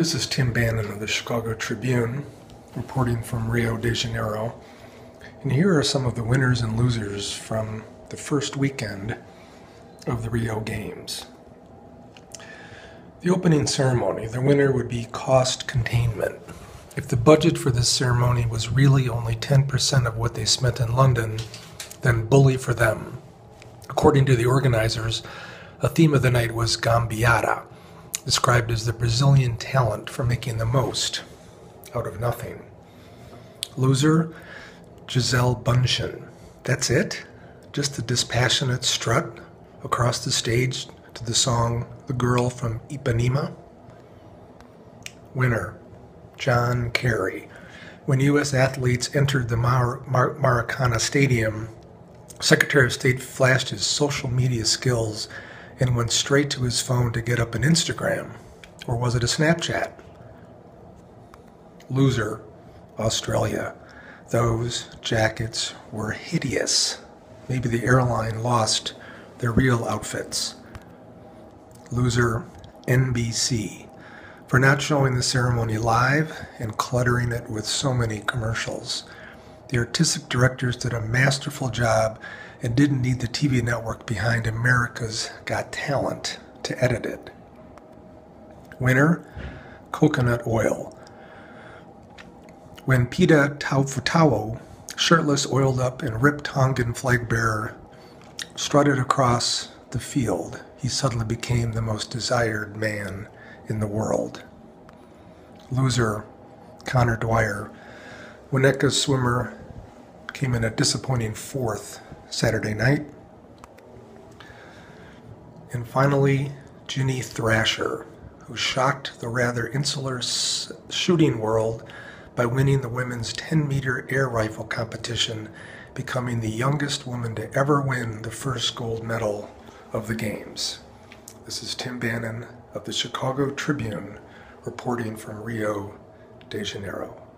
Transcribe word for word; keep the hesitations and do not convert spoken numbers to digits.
This is Tim Bannon of the Chicago Tribune, reporting from Rio de Janeiro. And here are some of the winners and losers from the first weekend of the Rio Games. The opening ceremony, the winner would be cost containment. If the budget for this ceremony was really only ten percent of what they spent in London, then bully for them. According to the organizers, a theme of the night was Gambiara, described as the Brazilian talent for making the most out of nothing. Loser, Gisele Bundchen. That's it? Just a dispassionate strut across the stage to the song The Girl from Ipanema? Winner, John Kerry. When U S athletes entered the Mar- Mar- Maracana Stadium, Secretary of State flashed his social media skills and went straight to his phone to get up an Instagram. Or was it a Snapchat? Loser, Australia. Those jackets were hideous. Maybe the airline lost their real outfits. Loser, N B C, for not showing the ceremony live and cluttering it with so many commercials. The artistic directors did a masterful job and didn't need the T V network behind America's Got Talent to edit it. Winner, coconut oil. When Pita Taufatwo, shirtless, oiled up, and ripped Tongan flag bearer, strutted across the field, he suddenly became the most desired man in the world. Loser, Connor Dwyer. Winneka swimmer came in a disappointing fourth Saturday night. And finally, Ginny Thrasher, who shocked the rather insular shooting world by winning the women's ten meter air rifle competition, becoming the youngest woman to ever win the first gold medal of the Games. This is Tim Bannon of the Chicago Tribune reporting from Rio de Janeiro.